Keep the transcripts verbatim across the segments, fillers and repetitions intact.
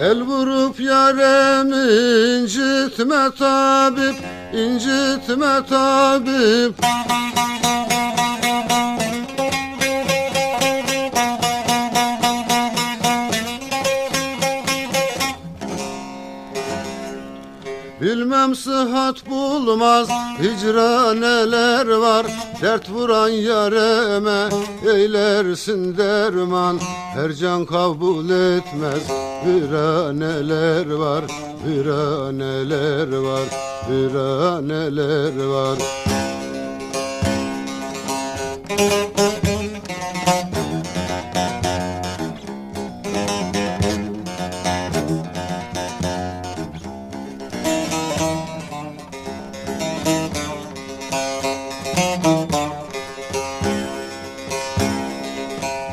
El vurup yarem incitme tabip, incitme tabip. Bilmem sıhhat bulmaz, hicra neler var. Dert vuran yareme eylersin derman. Her can kabul etmez, hicra neler var. Hicra neler var, hicra neler var.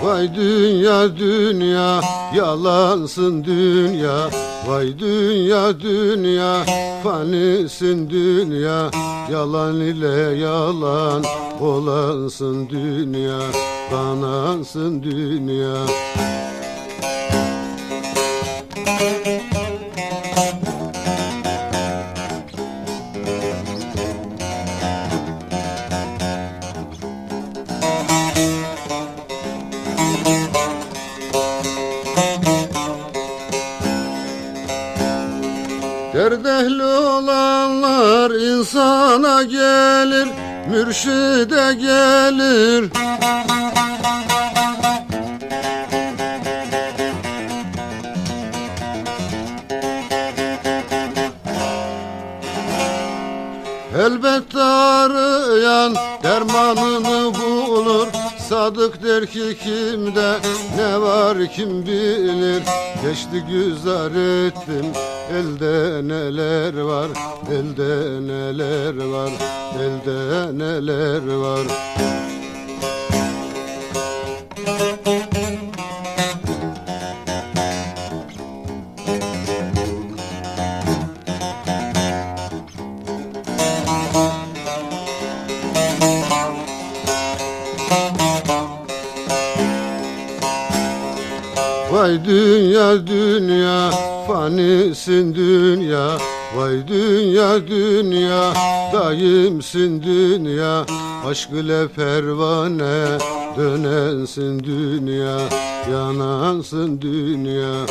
Vay dünya dünya, yalansın dünya. Vay dünya dünya, fanisin dünya. Yalan ile yalan olansın dünya, kanansın dünya. Derdehli olanlar insana gelir, mürşide gelir. Elbette arayan dermanını bulur. Sadık der ki kimde ne var kim bilir. Geçti güzar ettim, elde neler var. Elde neler var, elde neler var. Vay dünya dünya, fanisin dünya. Vay dünya dünya, daimsin dünya. Aşk ile pervane dönensin dünya, yanansın dünya.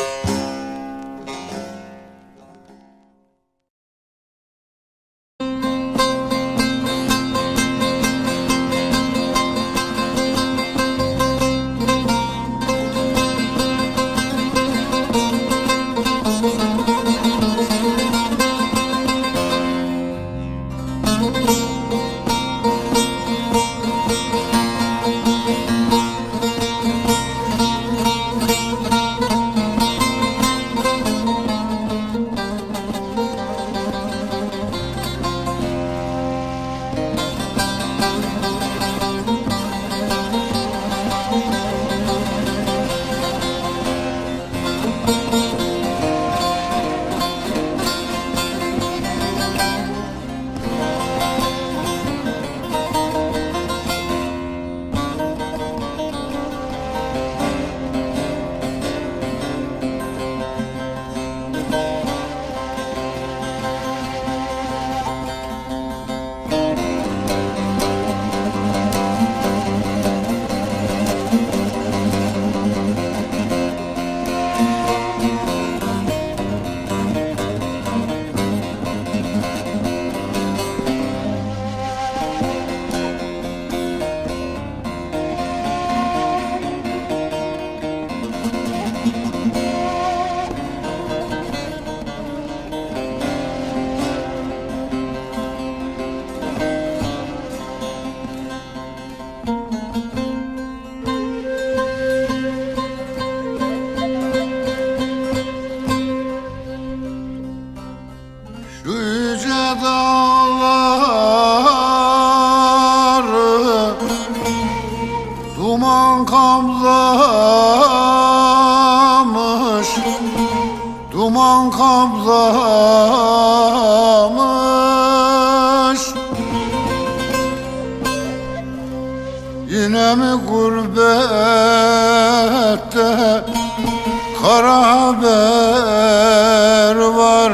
Kara haber var,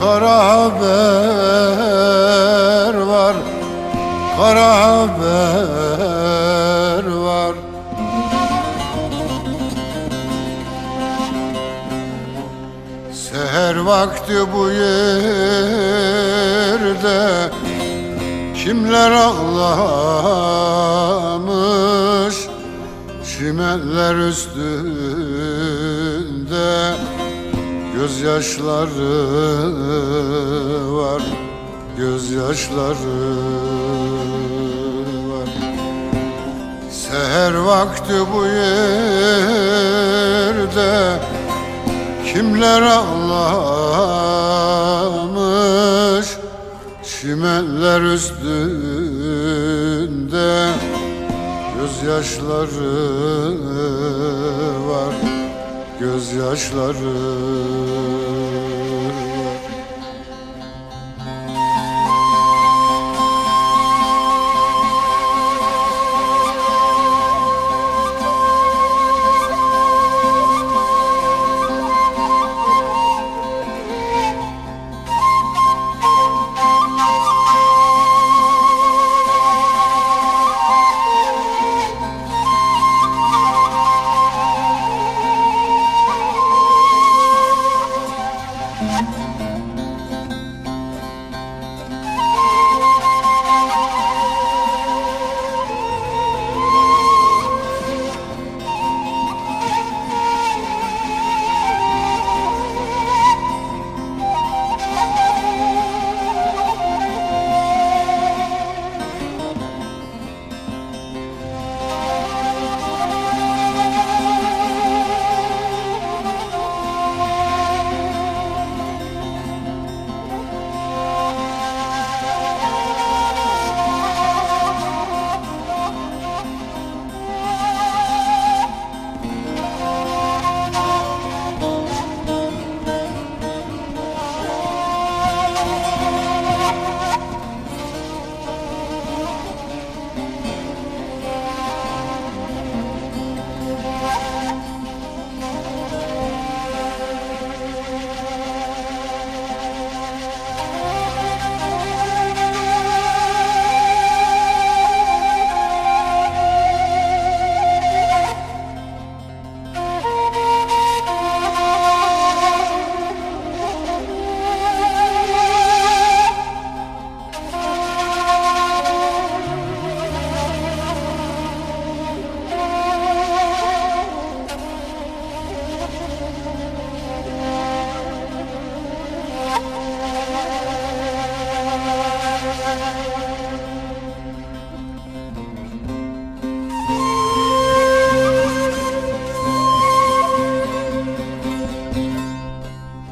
kara haber var, kara haber var. Seher vakti bu yerde kimler ağlamış, çimenler üstünde gözyaşları var, gözyaşları var. Seher vakti bu yerde kimler ağlamış, çimenler üstünde gözyaşları var, gözyaşları var.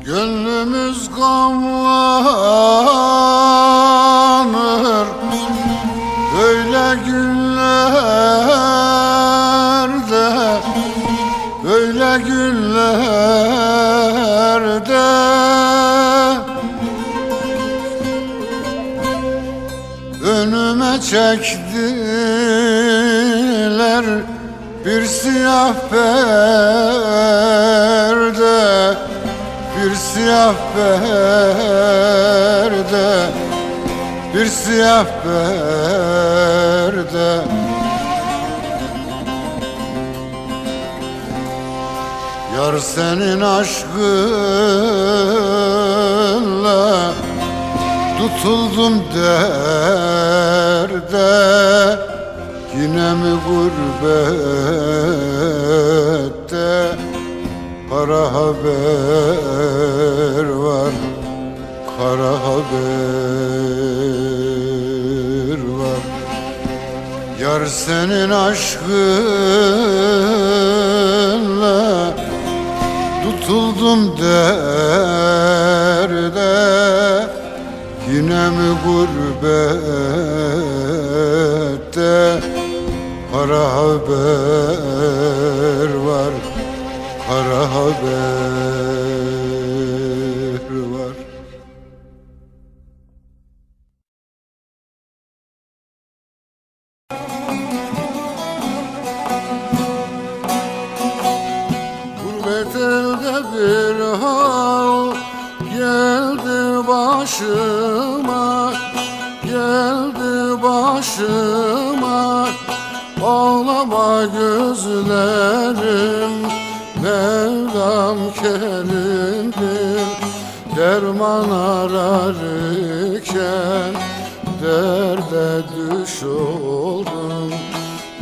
Gönlümüz gamlanır böyle günlerde, böyle günlerde. Önüme çektiler bir siyah perde, bir siyah perde, bir siyah perde. Yar senin aşkınla tutuldum derde, yine mi gurbette? Kara haber var, kara haber var. Yar senin aşkınla tutuldum derde, yine mi gurbette? Kara haber var, kara haber var. Gurbet başıma, geldi başıma. Ağlama gözlerim, Mevlam kerimdir. Derman ararken derde düş oldum.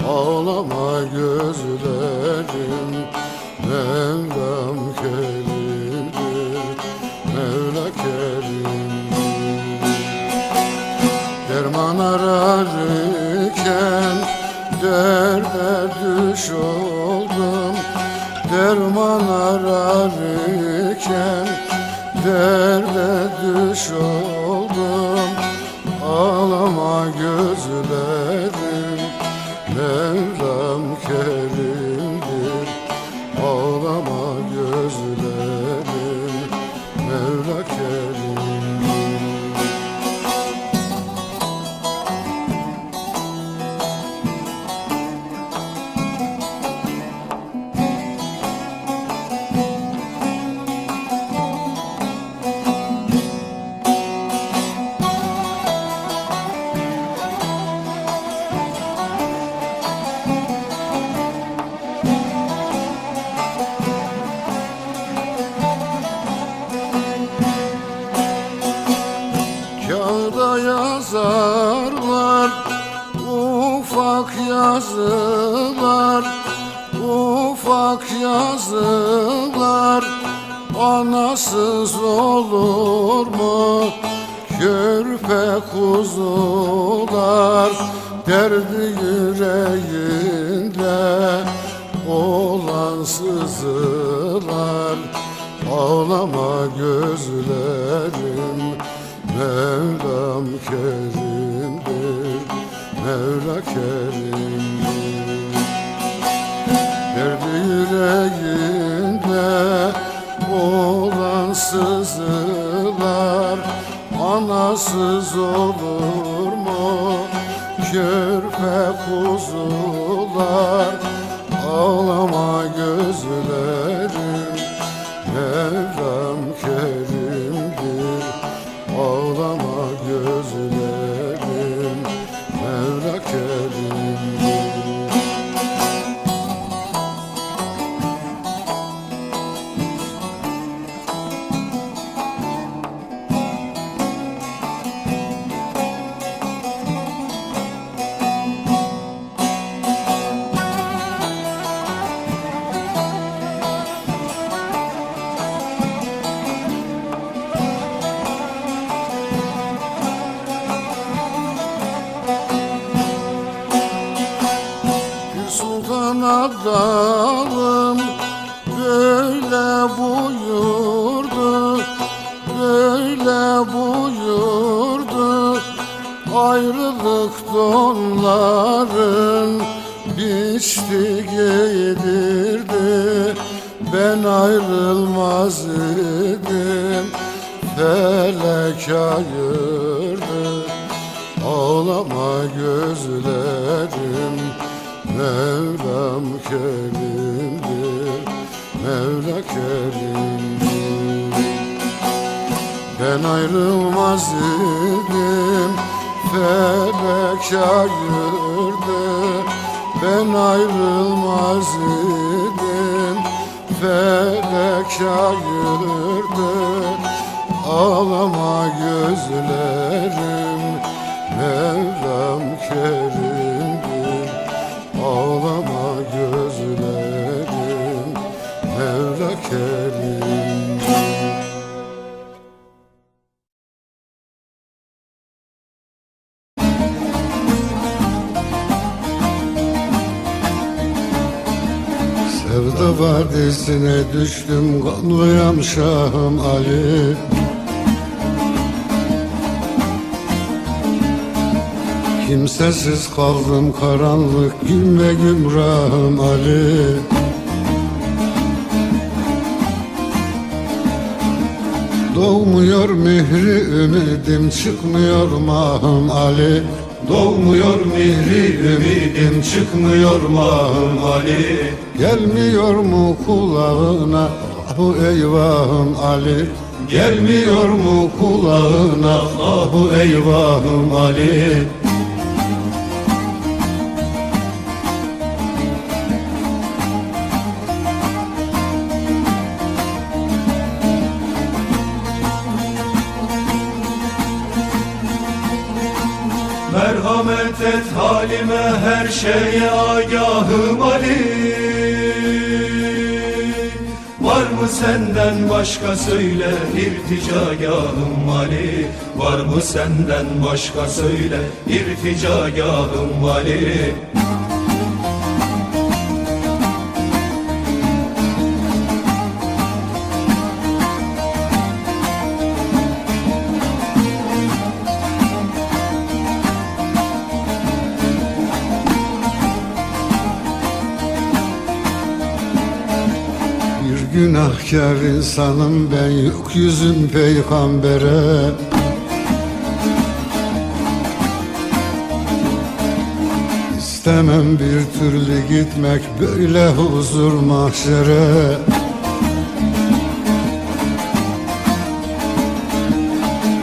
Ağlama gözlerim, Mevlam kerimdir, Mevla kerimdir. Derman ararken derde düş oldum. Derman ararken derde düş oldum. Ağlama gözlerim, Mevlam kerimdir. Ağlama gözlerim, Mevla kerimdir. Kağıda yazarlar ufak yazılar, ufak yazılar. Anasız olur mu körpe kuzular? Derdi yüreğinde olan sızılar. Ağlama gözlerim, Mevlam kerimdir, Mevla kerimdir. Derdi yüreğinde olan sızılar. Anasız olur mu körpe kuzular? Ağlama gözlerim, Mevlam kerimdir. Ağlama gözlerim, Mevla kerimdir. Adalım böyle buyurdu, böyle buyurdu. Ayrılık donların biçti giydirdi. Ben ayrılmaz idim, felek ayırdı. Ağlama gözlerim, Mevlam kerimdir, Mevla kerimdir. Ben ayrılmaz idim, felek ayırdı. Ben ayrılmaz idim, felek ayırdı. Ağlama gözlerim, Mevlam kerimdir. Ağlama gözlerim, Mevla kerimdir. Sevda vadisine düştüm, Gonuyam Şahım Ali. Kimsesiz kaldım karanlık gün ve gümrahım Ali. Doğmuyor mihri ümidim, çıkmıyor mahım Ali. Doğmuyor mihri ümidim, çıkmıyor mahım Ali. Gelmiyor mu kulağına bu eyvahım Ali? Gelmiyor mu kulağına ahu eyvahım Ali? Merhamet et halime, her şeye agahım Ali. Var mı senden başka söyle irticagahım Ali? Var mı senden başka söyle irticagahım Ali? Günahkar insanım ben, yok yüzüm peygambere. İstemem bir türlü gitmek böyle huzur mahşere.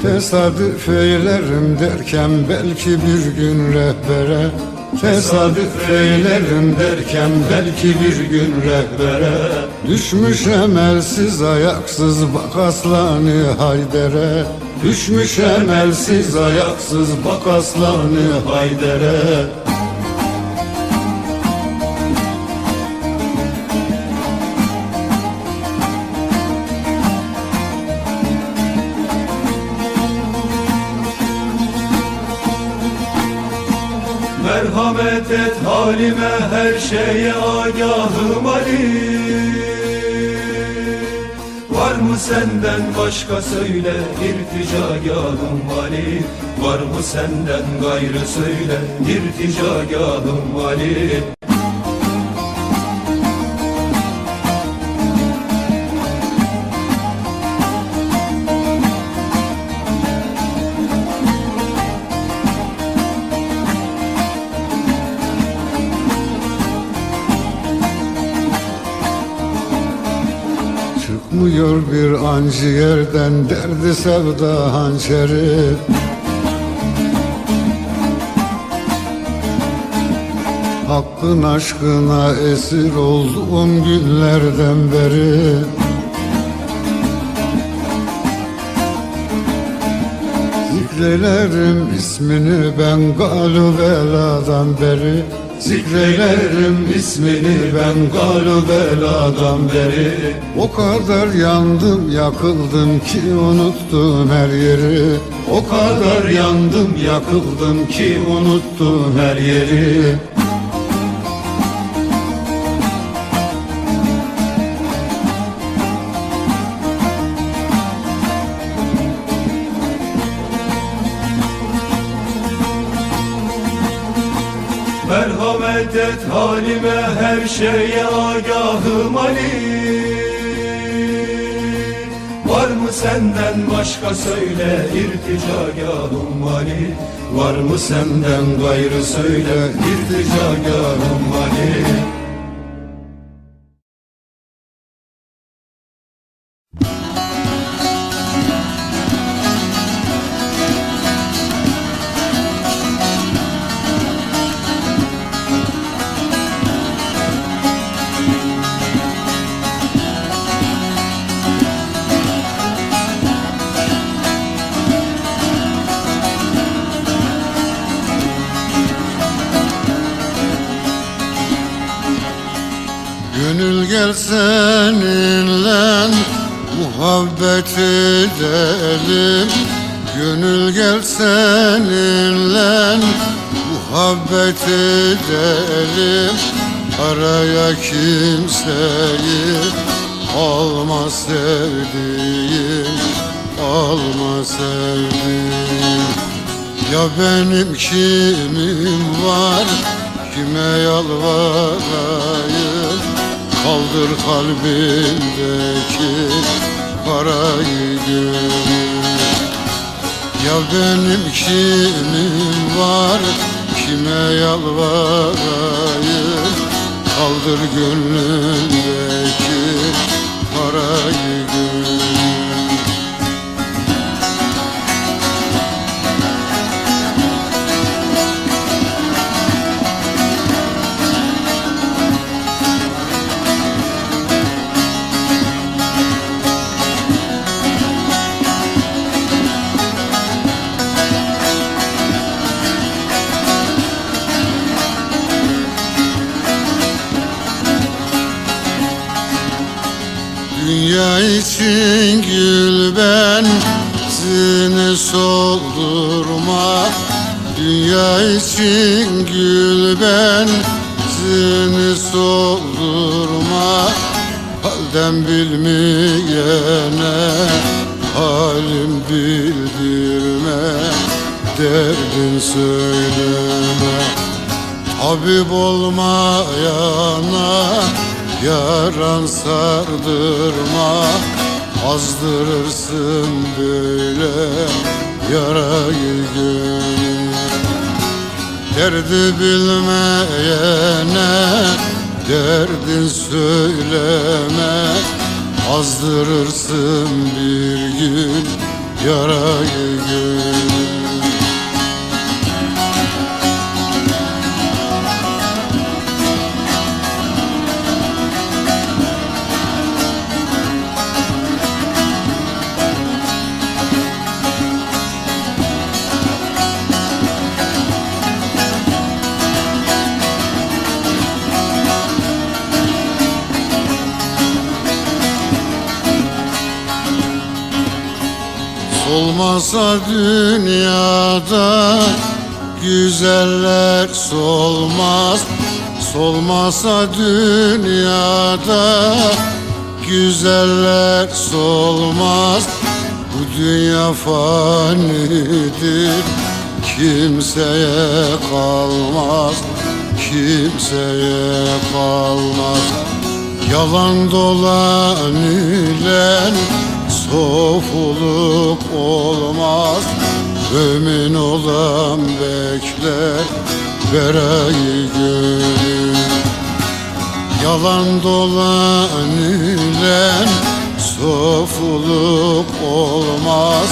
Tesadüf eylerim derken belki bir gün rehbere. Tesadüf eylerim derken belki bir gün rehbere. Düşmüş emelsiz ayaksız bak aslanı Hayder'e. Düşmüş emelsiz ayaksız bak aslanı Hayder'e. Merhamet et halime, her şeye agahım Ali. Var mı senden başka söyle irticagahım Ali? Var mı senden gayrı söyle irticagahım Ali? Çıkmıyor bir anciğerden derdi sevda hançeri. Hakkın aşkına esir olduğum günlerden beri. Zikrelerim ismini ben galu beladan beri. Zikrelerim ismini ben galu beladan beri. O kadar yandım yakıldım ki unuttum her yeri. O kadar yandım yakıldım ki unuttum her yeri. Merhamet et halime, her şeye agahım Ali. Var mı senden başka söyle irticagahım Ali? Var mı senden gayrı söyle irticagahım Ali? Gönül gel seninle muhabbet edelim. Gönül gel seninle muhabbet edelim. Araya kimseyi alma sevdiğim, alma sevdiğim. Ya benim kimim var, kime yalvarayım? Kaldır kalbimdeki parayı gönül. Ya benim kimim var, kime yalvarayım? Kaldır gönlümdeki parayı gönül. Dünya için gül benzini soldurma, dünya için gül benzini soldurma. Halden bilmeyene halim bildirme, derdin söyleme. Tabip olmayana yaran sardırma, azdırırsın böyle yarayı gönlüme. Derdi bilmeyene derdin söyleme, azdırırsın bir gün yarayı gönlüme. Solmasa dünyada güzeller solmaz, solmasa dünyada güzeller solmaz. Bu dünya fanidir, kimseye kalmaz, kimseye kalmaz. Yalan dolan ile sofuluk olmaz, mümin olan bekler berayı gönül. Yalan dolan ile sofuluk olmaz,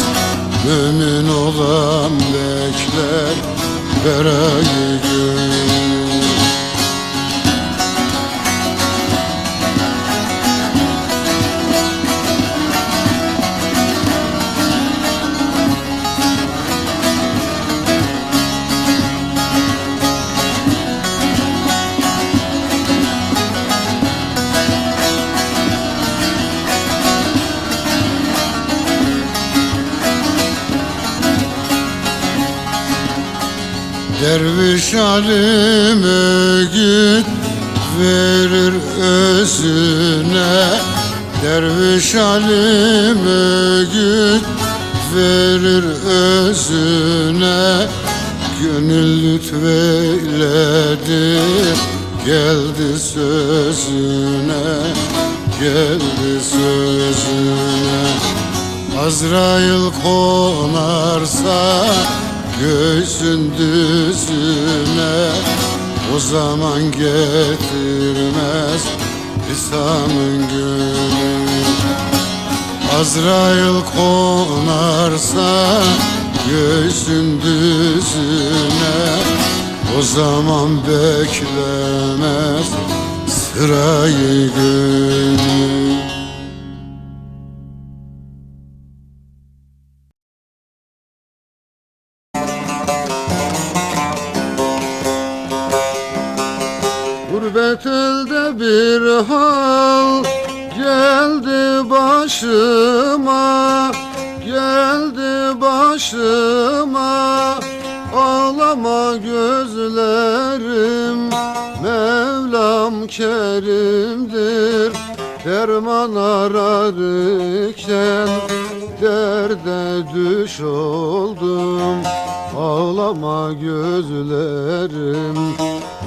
mümin olan bekler berayı gönül. Derviş alim öğüt verir özüne, derviş alim öğüt verir özüne. Gönül lütfeyledi, geldi sözüne, geldi sözüne. Azrail konarsa göğsün düzüne, o zaman getirmez lisanın gülü. Azrail konarsa göğsün düzüne, o zaman beklemez sırayı gülü. Gurbetülde bir hal geldi başıma, geldi başıma. Ağlama gözlerim, Mevlam kerimdir. Derman ararken derde düş oldum. Ağlama gözlerim,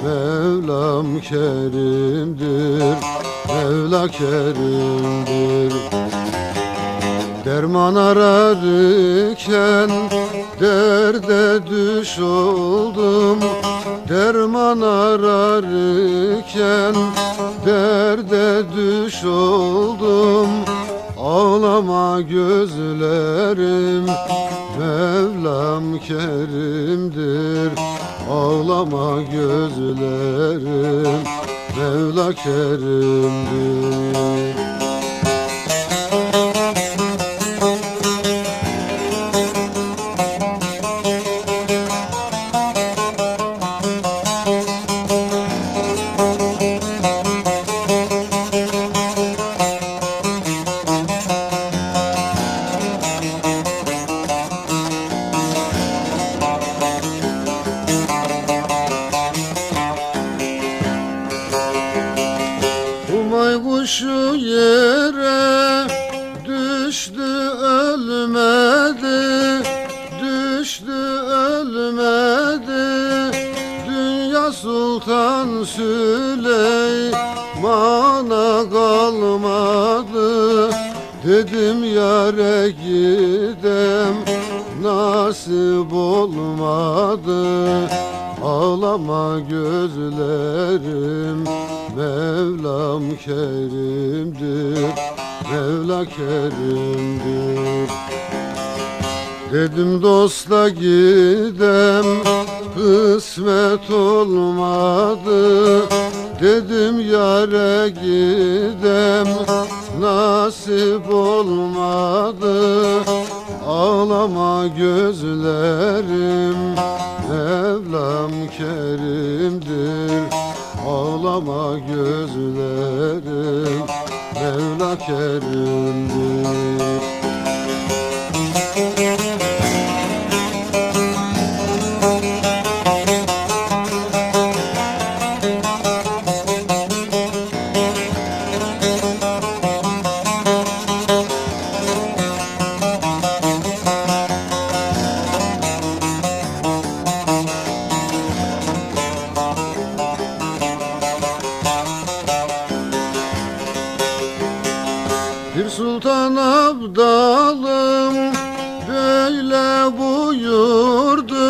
Mevlam kerimdir, Mevla kerimdir. Derman ararken derde düş oldum. Derman ararken derde düş oldum. Ağlama gözlerim, Mevlam kerimdir. Ağlama gözlerim, Mevla kerimdir. kuşu yere düştü ölmedi, düştü ölmedi. Dünya Sultan Süleyman'a kalmadı. Dedim yâre gidem, nasip olmadı. Ağlama gözlerim, Mevlam kerimdir, Mevla kerimdir. Dedim dostla gidem, kısmet olmadı. Dedim yâre gidem, nasip olmadı. Ağlama gözlerim, Mevlam kerimdir. Ağlama gözlerim, Mevla kerimdir. Bir sultan abdalım böyle buyurdu,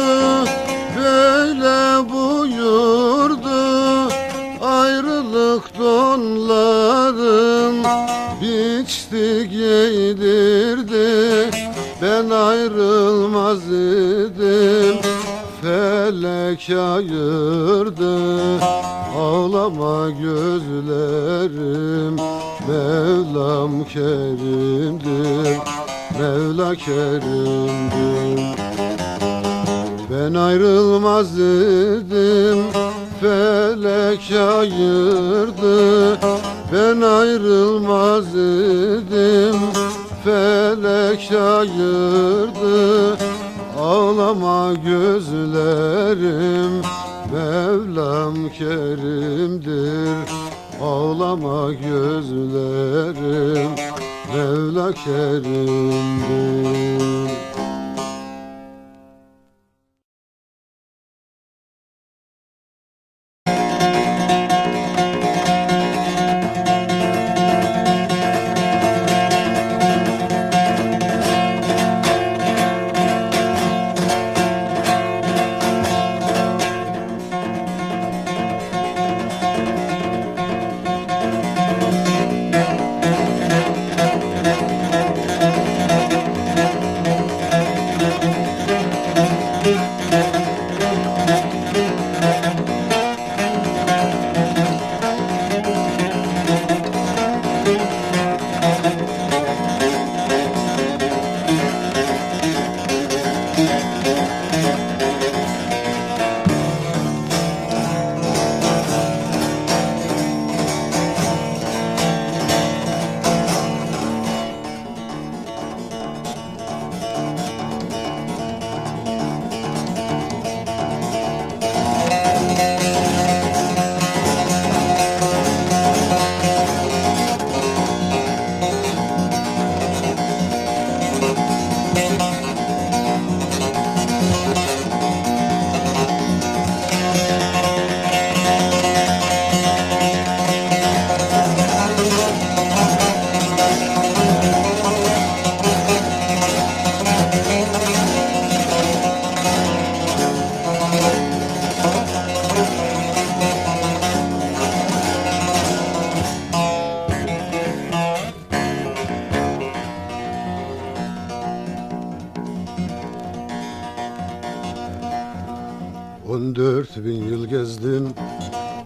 böyle buyurdu. Ayrılık donların biçti giydirdi. Ben ayrılmaz idim, felek ayırdı. Ağlama gözlerim, Mevlam kerimdir, Mevla kerimdir. Ben ayrılmaz idim, felek ayırdı. Ben ayrılmaz idim, felek ayırdı. Ağlama gözlerim, Mevlam kerimdir. Ağlama gözlerim, Mevla kerimdir.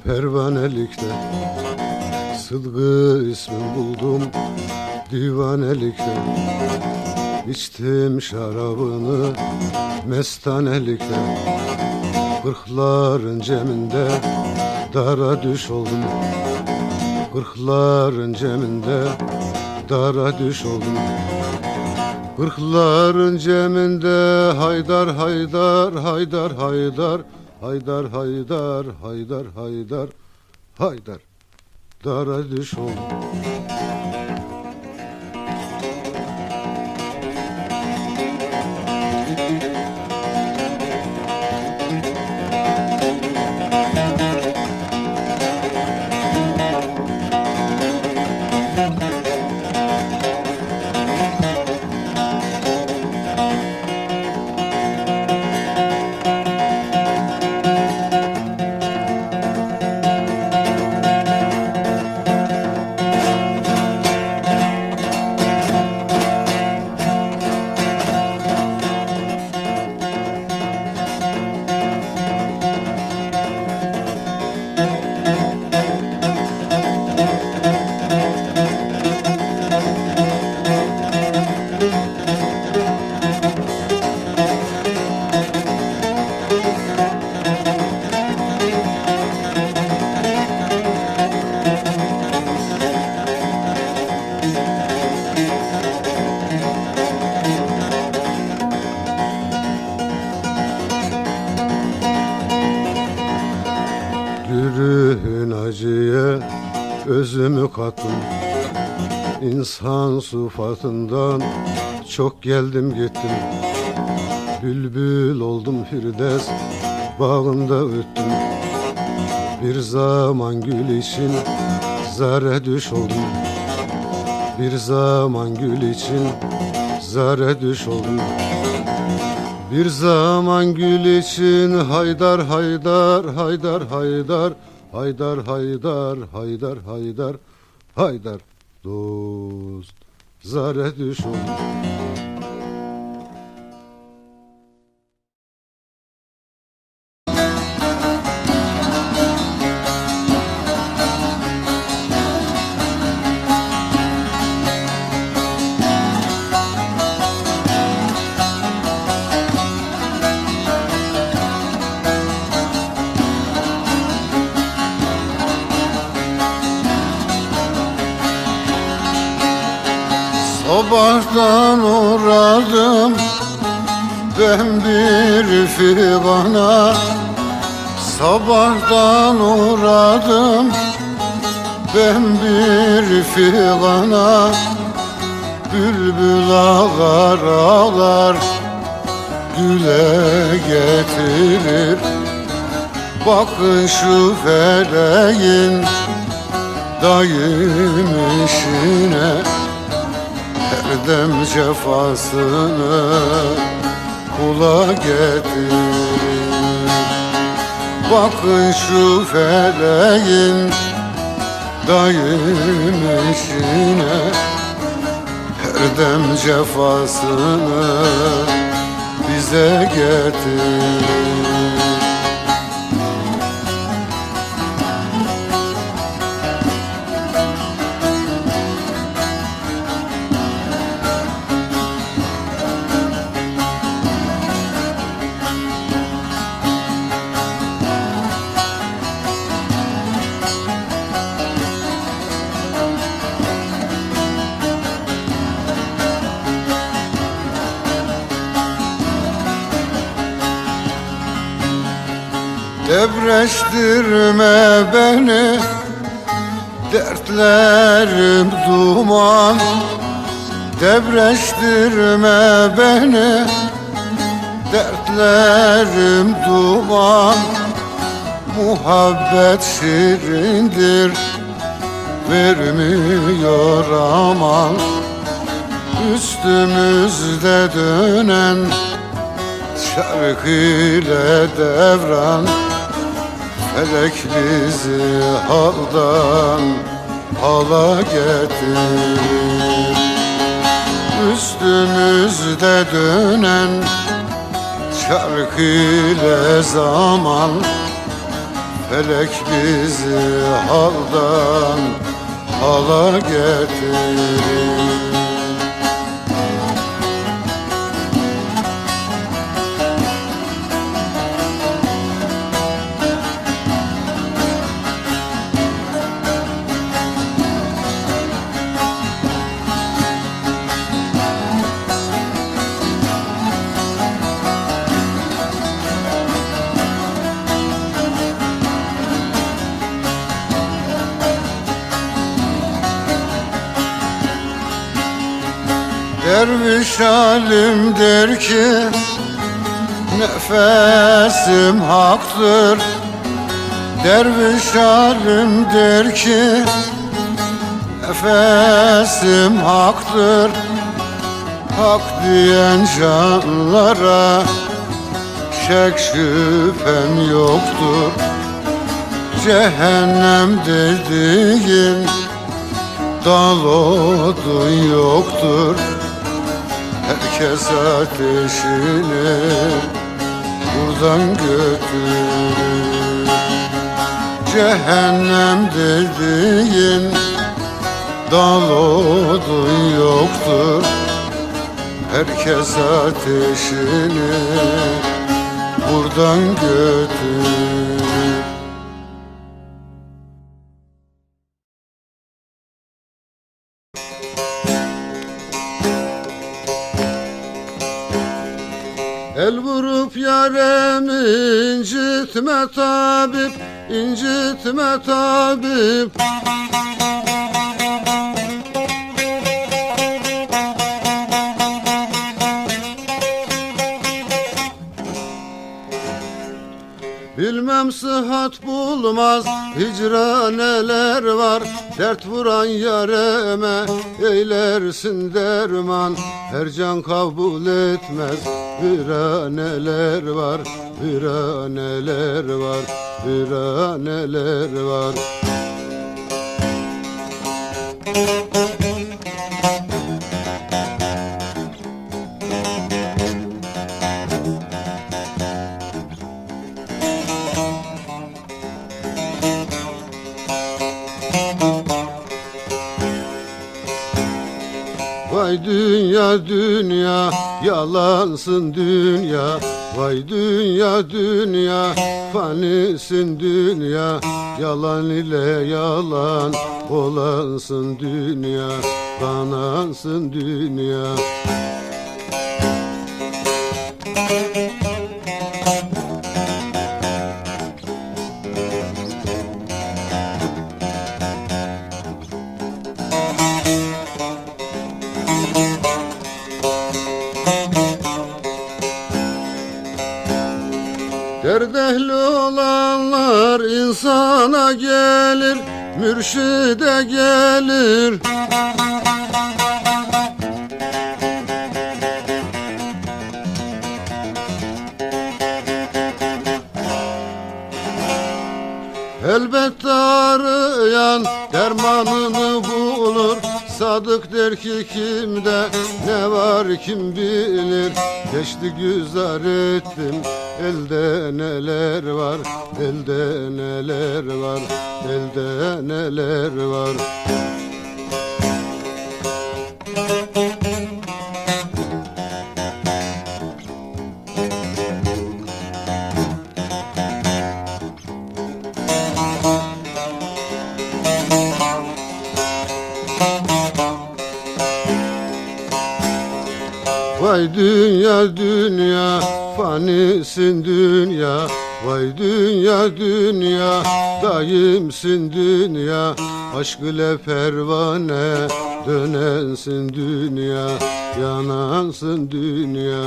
Pervanelikte Sıdkı ismini buldum divanelikte. İçtim şarabını mestanelikte. Kırkların ceminde dara düş oldum. Kırkların ceminde dara düş oldum. Kırkların ceminde haydar haydar haydar haydar. Haydar, haydar, haydar, haydar, haydar. dara düşon. Özümü kattım, insan sıfatından çok geldim gittim. Bülbül oldum Firdevs bağında öttüm. Bir zaman gül için zara düş oldum. Bir zaman gül için zara düş oldum. Bir zaman gül için haydar haydar haydar haydar. Haydar, haydar, haydar, haydar, haydar, dost, zare düşün. Sabahtan uğradım ben bir figana. Sabahtan uğradım ben bir figana. Bülbül ağlar ağlar güle getirir. Bakın şu feleğin dayım işine. Erdem cefasını kula getirir. Bakın şu feleğin dayım işine. Erdem cefasını bize getirir. Debreştirme beni, dertlerim duman. Debreştirme beni, dertlerim duman. Muhabbet şirindir, vermiyor aman. Üstümüzde dönen şarkı ile devran. Felek bizi haldan hala getirir. Üstümüzde dönen şarkı ile zaman. Felek bizi haldan hala getirir. Derviş alim der ki nefesim haktır. Derviş alim der ki nefesim haktır. Hak diyen canlara şek şüphem yoktur. Cehennem dediğin dal odun yoktur. Herkes ateşini buradan götürür. Cehennem dediğin dal odun yoktur. Herkes ateşini buradan götürür. El vurup yarem incitme tabip, incitme tabip. Bilmem sıhhat bulmaz, hicra neler var. Dert vuran yareme eylersin derman. Her can kabul etmez, hicra neler var. Hicra neler var, hicra neler var. Vay dünya dünya, yalansın dünya. Vay dünya dünya, fanisin dünya. Yalan ile yalan olansın dünya, kanansın dünya. Derdehli olanlar insana gelir, mürşide gelir. Elbette arayan dermanını bulur. Sadık der ki kimde ne var kim bilir. Geçti güzar ettim, elde neler var. Elde neler var, elde neler var. Vay dünya dünya, fanisin dünya. Vay dünya dünya, daimsin dünya. Aşk ile pervane dönensin dünya, yanansın dünya.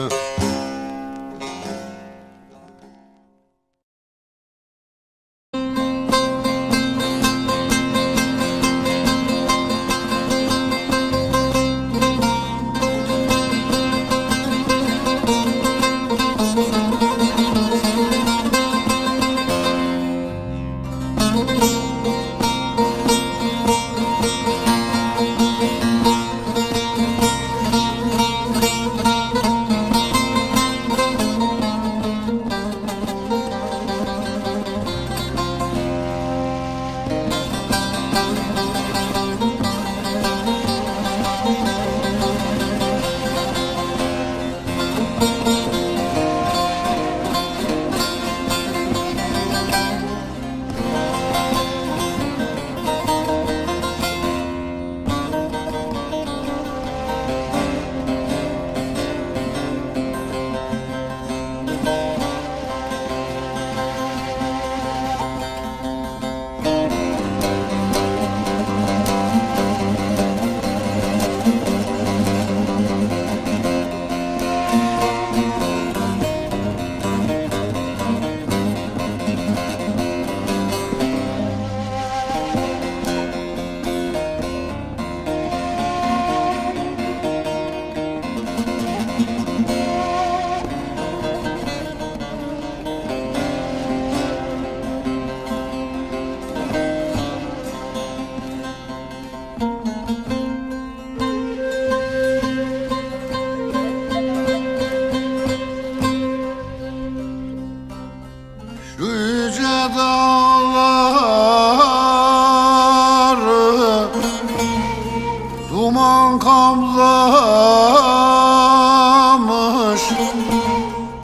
kabzamış,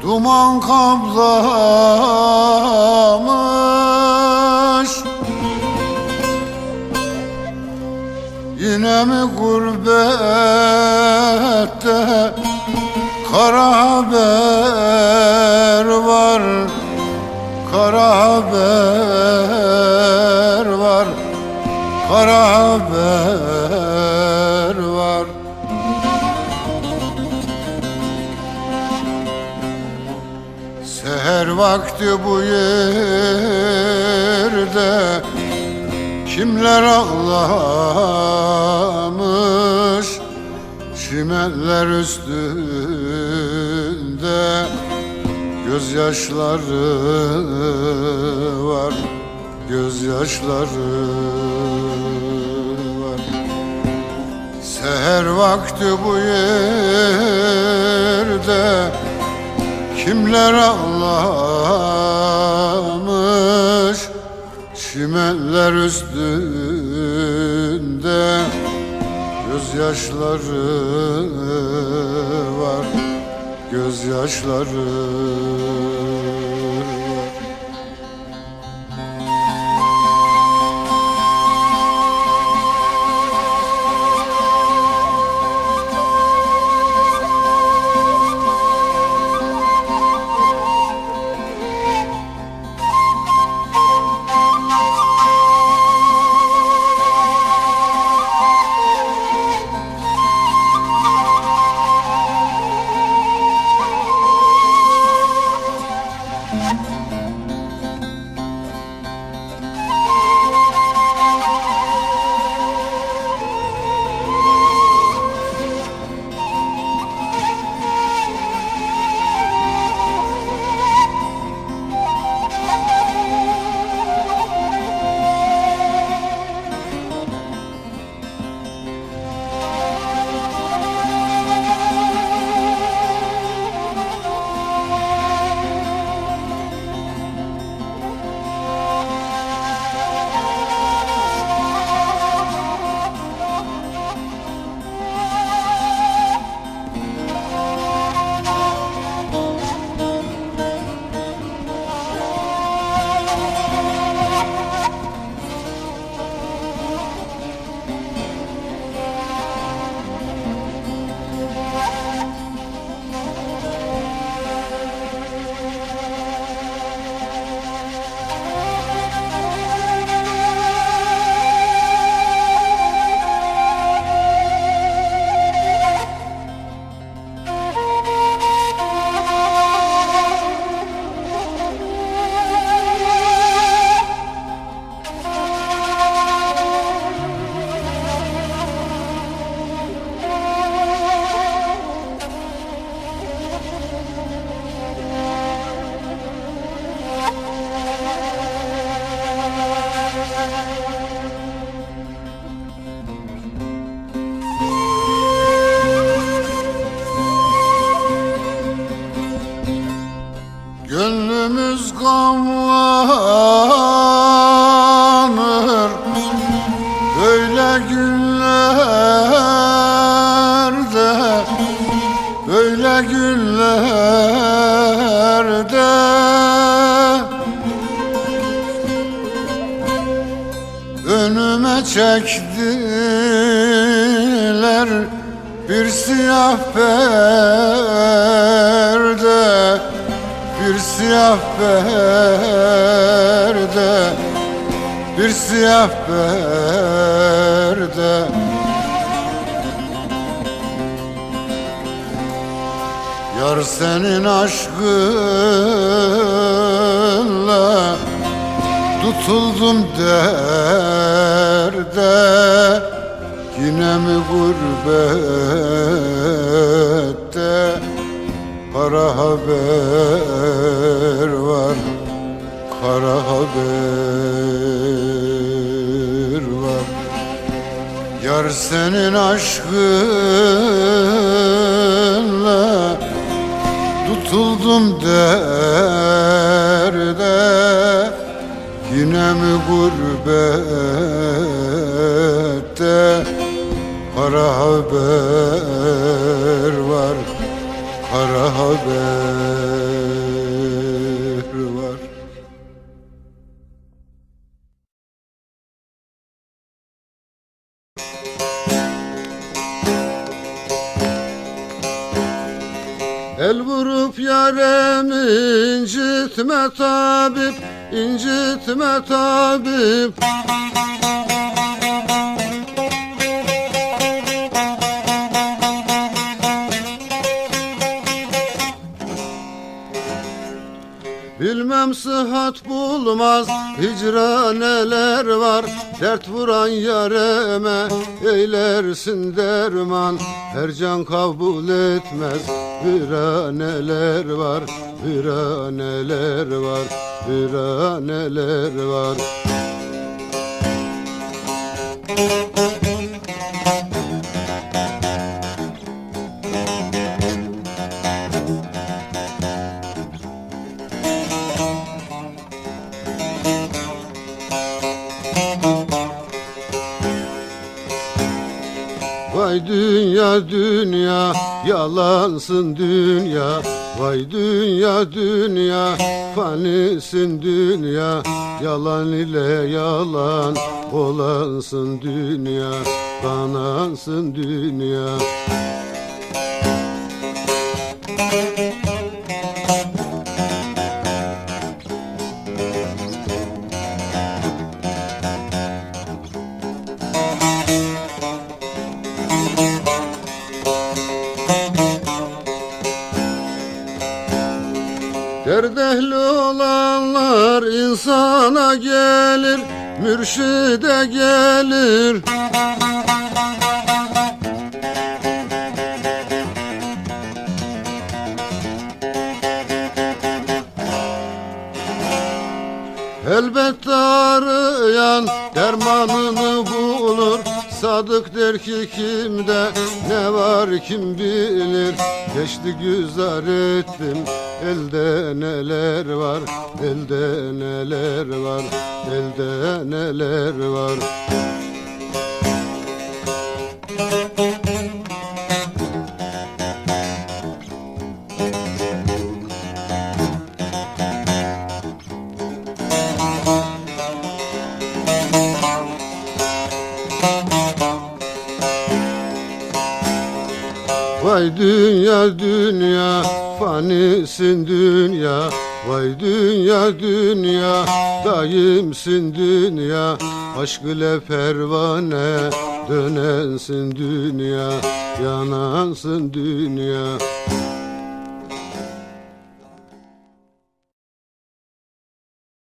duman kabzamış. Yine mi gurbette kara haber var, kara haber var, kara haber var. Seher vakti bu yerde kimler ağlamış, çimenler üstünde gözyaşları var, gözyaşları var. Seher vakti bu yerde kimler ağlamış, çimenler üstünde gözyaşları var, gözyaşları. Gönlümüz gamlanır böyle günlerde, böyle günlerde. Önüme çektiler bir siyah perde, bir siyah perde, bir siyah perde. Yar senin aşkınla tutuldum derde, yine mi gurbette kara haber var, kara haber var. Yar senin aşkınla tutuldum derde, yine mi gurbette Kara haber var, kara haber var. El vurup yarem incitme tabip, incitme tabip. Bilmem sıhhat bulmaz, hicra neler var. Dert vuran yareme eylersin derman. Her can kabul etmez, viraneler var. Viraneler var, viraneler var. Vay dünya dünya, yalansın dünya. Vay dünya dünya, fanisin dünya. Yalan ile yalan olansın dünya, kanansın dünya. Derdehli olanlar insana gelir, mürşide gelir. Elbette arayan dermanını bulur. Sadık der ki kimde ne var kim bilir. Geçti güzar ettim, elde neler var. Elde neler var, elde neler var. Vay dünya dünya, fanisin dünya. Vay dünya dünya, daimsin dünya. Aşk ile pervane dönensin dünya, yanansın dünya.